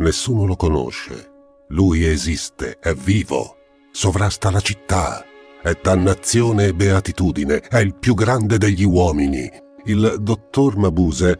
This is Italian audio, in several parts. Nessuno lo conosce. Lui esiste, è vivo, sovrasta la città. È dannazione e beatitudine, è il più grande degli uomini. Il Dr. Mabuse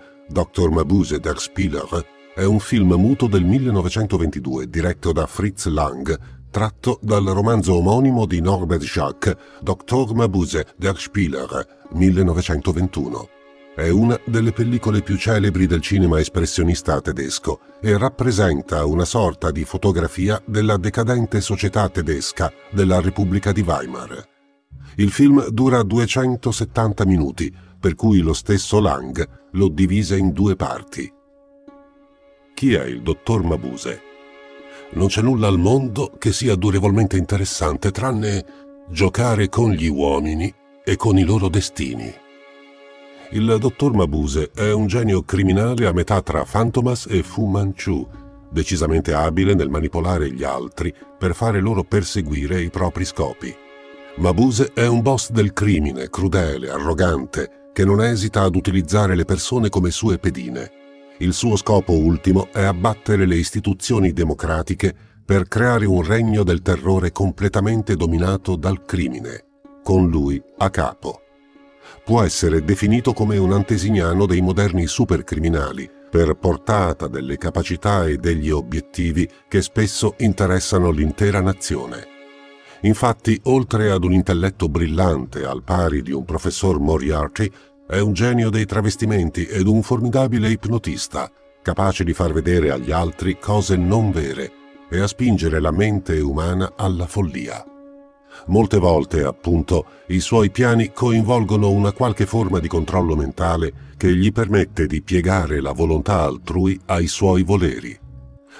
der Spieler, è un film muto del 1922, diretto da Fritz Lang, tratto dal romanzo omonimo di Norbert Jacques, Dr. Mabuse der Spieler, 1921. È una delle pellicole più celebri del cinema espressionista tedesco e rappresenta una sorta di fotografia della decadente società tedesca della Repubblica di Weimar. Il film dura 270 minuti, per cui lo stesso Lang lo divise in due parti. Chi è il dottor Mabuse? Non c'è nulla al mondo che sia durevolmente interessante tranne giocare con gli uomini e con i loro destini. Il dottor Mabuse è un genio criminale a metà tra Phantomas e Fu Manchu, decisamente abile nel manipolare gli altri per fare loro perseguire i propri scopi. Mabuse è un boss del crimine, crudele, arrogante, che non esita ad utilizzare le persone come sue pedine. Il suo scopo ultimo è abbattere le istituzioni democratiche per creare un regno del terrore completamente dominato dal crimine, con lui a capo. Può essere definito come un antesignano dei moderni supercriminali, per portata delle capacità e degli obiettivi che spesso interessano l'intera nazione. Infatti, oltre ad un intelletto brillante al pari di un professor Moriarty, è un genio dei travestimenti ed un formidabile ipnotista, capace di far vedere agli altri cose non vere e a spingere la mente umana alla follia. Molte volte, appunto, i suoi piani coinvolgono una qualche forma di controllo mentale che gli permette di piegare la volontà altrui ai suoi voleri.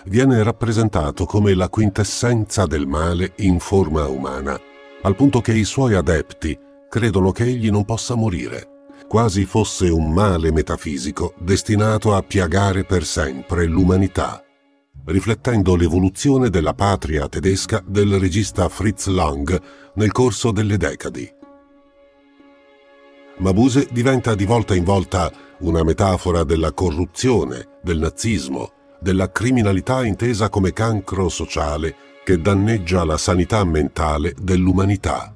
Viene rappresentato come la quintessenza del male in forma umana, al punto che i suoi adepti credono che egli non possa morire, quasi fosse un male metafisico destinato a piagare per sempre l'umanità. Riflettendo l'evoluzione della patria tedesca del regista Fritz Lang nel corso delle decadi. Mabuse diventa di volta in volta una metafora della corruzione, del nazismo, della criminalità intesa come cancro sociale che danneggia la sanità mentale dell'umanità.